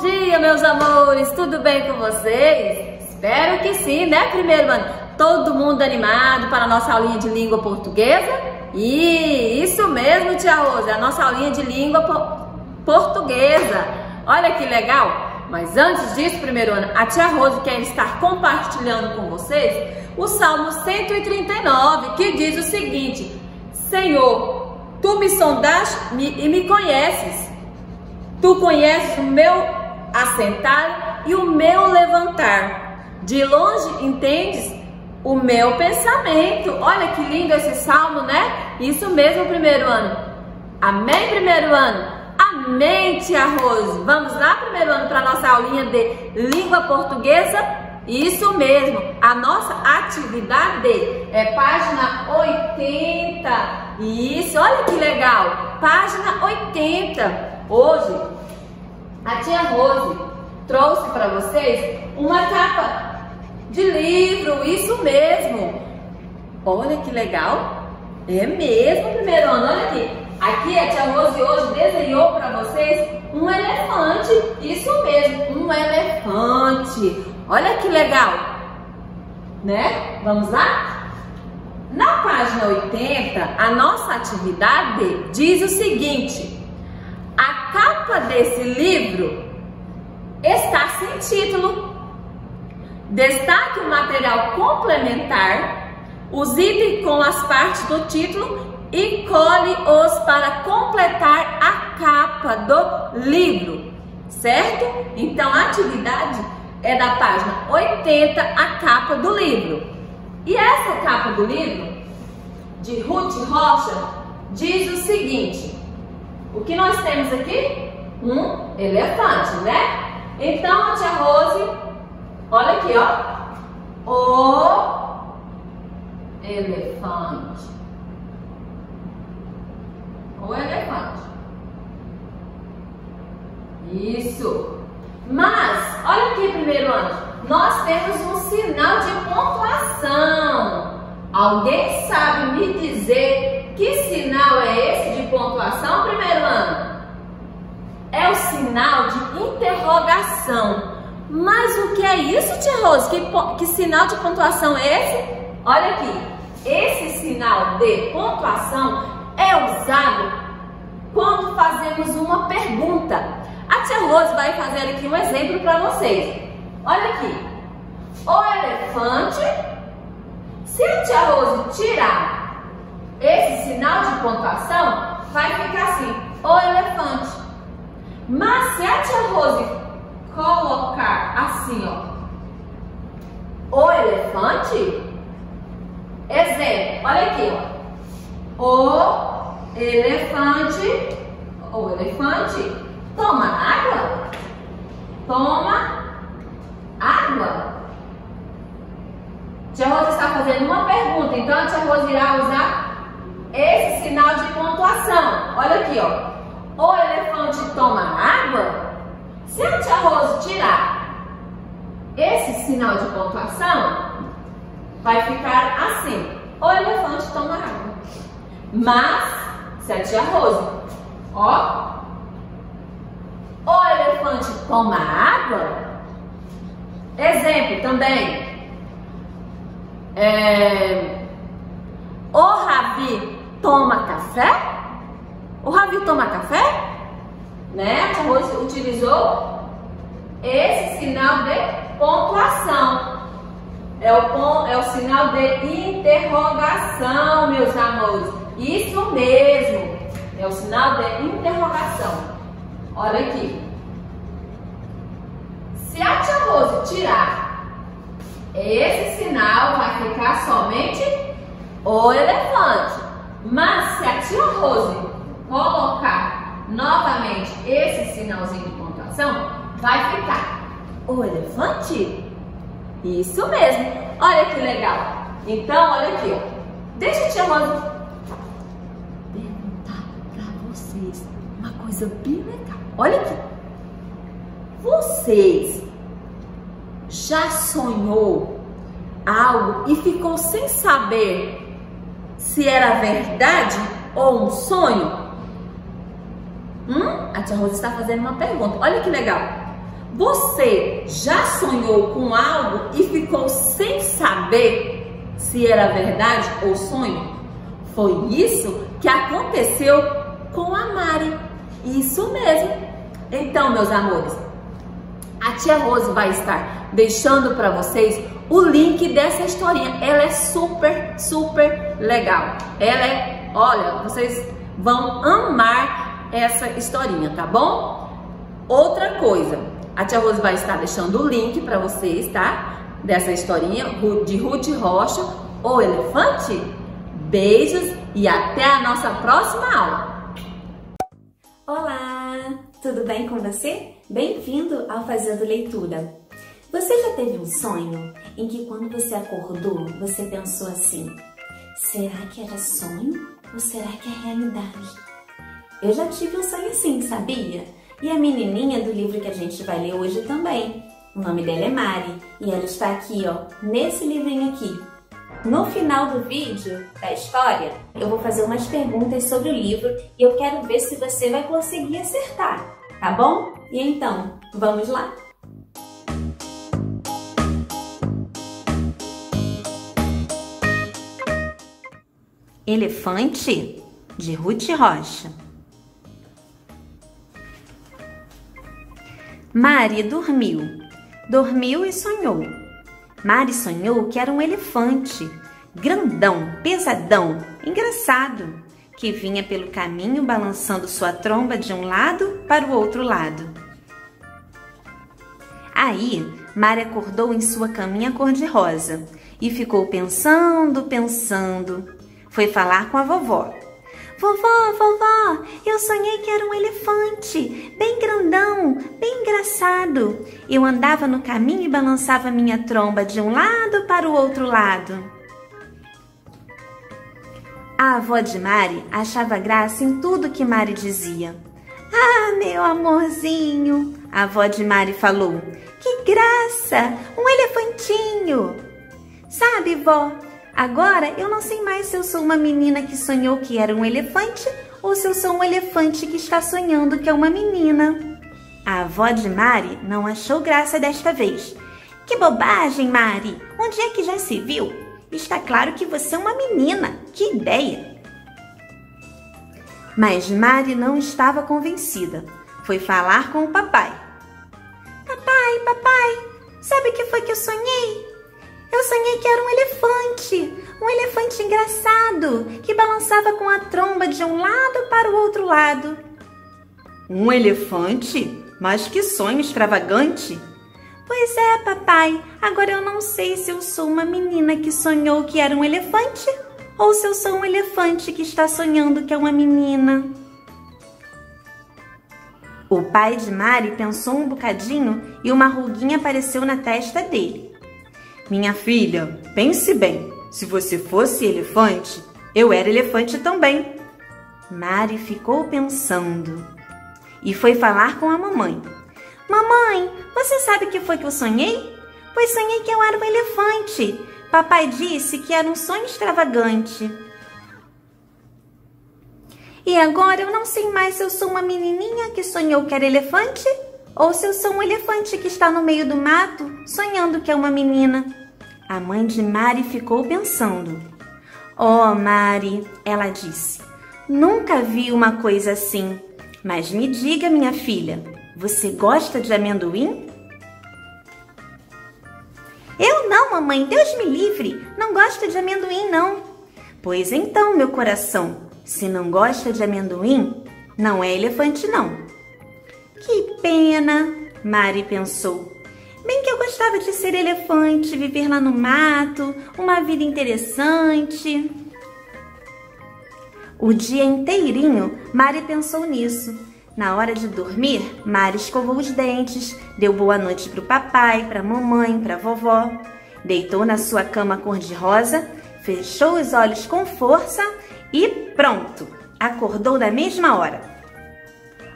dia, meus amores! Tudo bem com vocês? Espero que sim, né, primeiro, mano? Todo mundo animado para a nossa aulinha de língua portuguesa? E isso mesmo, tia Rosa, a nossa aulinha de língua portuguesa. Olha que legal! Mas antes disso, primeiro ano, a tia Rosa quer estar compartilhando com vocês o Salmo 139, que diz o seguinte: Senhor, Tu me sondaste e me conheces. Tu conheces o meu assentar e o meu levantar. De longe entendes o meu pensamento. Olha que lindo esse salmo, né? Isso mesmo, primeiro ano. Amém, primeiro ano? Amém, tia Rose. Vamos lá, primeiro ano, para nossa aulinha de língua portuguesa? Isso mesmo. A nossa atividade é página 80. Isso, olha que legal. Página 80. Hoje, a tia Rose trouxe para vocês uma capa de livro, isso mesmo. Olha que legal. É mesmo, primeiro ano, olha aqui. Aqui a tia Rose hoje desenhou para vocês um elefante, isso mesmo, um elefante. Olha que legal, né? Vamos lá? Na página 80, a nossa atividade diz o seguinte: a capa desse livro está sem título. Destaque o material complementar, os itens com as partes do título e cole-os para completar a capa do livro, certo? Então, a atividade é da página 80, a capa do livro. E essa capa do livro, de Ruth Rocha, diz o seguinte: o que nós temos aqui? Um elefante, né? Então, a tia Rose, olha aqui, ó. O elefante. O elefante. Isso. Mas, olha aqui, primeiro ano, nós temos um sinal de pontuação. Alguém sabe me dizer que sinal é esse de pontuação, primeiro ano? É o sinal de interrogação. Mas o que é isso, tia Rose? Que sinal de pontuação é esse? Olha aqui. Esse sinal de pontuação é usado quando fazemos uma pergunta. A tia Rose vai fazer aqui um exemplo para vocês. Olha aqui. O elefante... Se a tia Rose tirar esse sinal de pontuação, vai ficar assim, o elefante. Mas se a tia Rose colocar assim, ó, o elefante, exemplo, olha aqui, ó, o elefante, toma água, tia Rose está fazendo uma pergunta, então a tia Rose irá usar esse sinal de pontuação. Olha aqui, ó. O elefante toma água. Se a tia Rose tirar esse sinal de pontuação, vai ficar assim. O elefante toma água. Mas, se a tia Rose, ó, o elefante toma água. Exemplo também. O Ravi toma café? O Ravi toma café? Né? A tia Rose utilizou esse sinal de pontuação. É o sinal de interrogação, meus amores. Isso mesmo. É o sinal de interrogação. Olha aqui. Se a tia Rose tirar esse sinal, vai ficar somente o elefante. Mas se a tia Rose colocar novamente esse sinalzinho de pontuação, vai ficar o elefante. Isso mesmo. Olha que legal. Então, olha aqui, ó. Deixa a tia Rose perguntar para vocês uma coisa bem legal. Olha aqui. Vocês já sonhou algo e ficou sem saber se era verdade ou um sonho? A tia Rosa está fazendo uma pergunta. Olha que legal. Você já sonhou com algo e ficou sem saber se era verdade ou sonho? Foi isso que aconteceu com a Mari. Isso mesmo. Então, meus amores, a tia Rose vai estar deixando para vocês o link dessa historinha. Ela é super, super legal. Ela é, olha, vocês vão amar essa historinha, tá bom? Outra coisa, a tia Rose vai estar deixando o link para vocês, tá? Dessa historinha de Ruth Rocha, O Elefante. Beijos e até a nossa próxima aula. Olá, tudo bem com você? Bem-vindo ao Fazendo Leitura. Você já teve um sonho em que quando você acordou, você pensou assim: será que era sonho ou será que é realidade? Eu já tive um sonho assim, sabia? E a menininha do livro que a gente vai ler hoje também. O nome dela é Mari e ela está aqui, ó, nesse livrinho aqui. No final do vídeo da história, eu vou fazer umas perguntas sobre o livro e eu quero ver se você vai conseguir acertar, tá bom? E então, vamos lá? Elefante, de Ruth Rocha. Mari dormiu. Dormiu e sonhou. Mari sonhou que era um elefante, grandão, pesadão, engraçado, que vinha pelo caminho balançando sua tromba de um lado para o outro lado. Aí, Mari acordou em sua caminha cor-de-rosa e ficou pensando, pensando. Foi falar com a vovó. Vovó, vovó, eu sonhei que era um elefante, bem grandão, bem engraçado. Eu andava no caminho e balançava minha tromba de um lado para o outro lado. A avó de Mari achava graça em tudo que Mari dizia. Ah, meu amorzinho, a avó de Mari falou, que graça, um elefantinho. Sabe, vó? Agora, eu não sei mais se eu sou uma menina que sonhou que era um elefante ou se eu sou um elefante que está sonhando que é uma menina. A avó de Mari não achou graça desta vez. Que bobagem, Mari! Onde é que já se viu? Está claro que você é uma menina. Que ideia! Mas Mari não estava convencida. Foi falar com o papai. Papai, papai, sabe o que foi que eu sonhei? Eu sonhei que era um elefante engraçado, que balançava com a tromba de um lado para o outro lado. Um elefante? Mas que sonho extravagante! Pois é, papai, agora eu não sei se eu sou uma menina que sonhou que era um elefante ou se eu sou um elefante que está sonhando que é uma menina. O pai de Mari pensou um bocadinho e uma ruguinha apareceu na testa dele. Minha filha, pense bem, se você fosse elefante, eu era elefante também. Mari ficou pensando e foi falar com a mamãe. Mamãe, você sabe o que foi que eu sonhei? Pois sonhei que eu era um elefante. Papai disse que era um sonho extravagante. E agora eu não sei mais se eu sou uma menininha que sonhou que era elefante ou se eu sou um elefante que está no meio do mato sonhando que é uma menina. A mãe de Mari ficou pensando. Oh, Mari, ela disse, nunca vi uma coisa assim. Mas me diga, minha filha, você gosta de amendoim? Eu não, mamãe, Deus me livre, não gosto de amendoim, não. Pois então, meu coração, se não gosta de amendoim, não é elefante, não. Que pena, Mari pensou. Bem que eu gostava de ser elefante, viver lá no mato, uma vida interessante. O dia inteirinho, Mari pensou nisso. Na hora de dormir, Mari escovou os dentes, deu boa noite para o papai, para a mamãe, para a vovó. Deitou na sua cama cor-de-rosa, fechou os olhos com força e pronto! Acordou na mesma hora.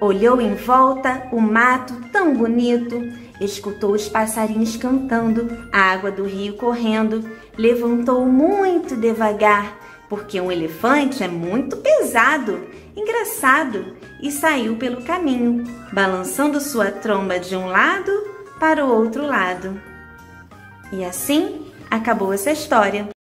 Olhou em volta o mato tão bonito, escutou os passarinhos cantando, a água do rio correndo, levantou muito devagar, porque um elefante é muito pesado, engraçado, e saiu pelo caminho, balançando sua tromba de um lado para o outro lado. E assim acabou essa história.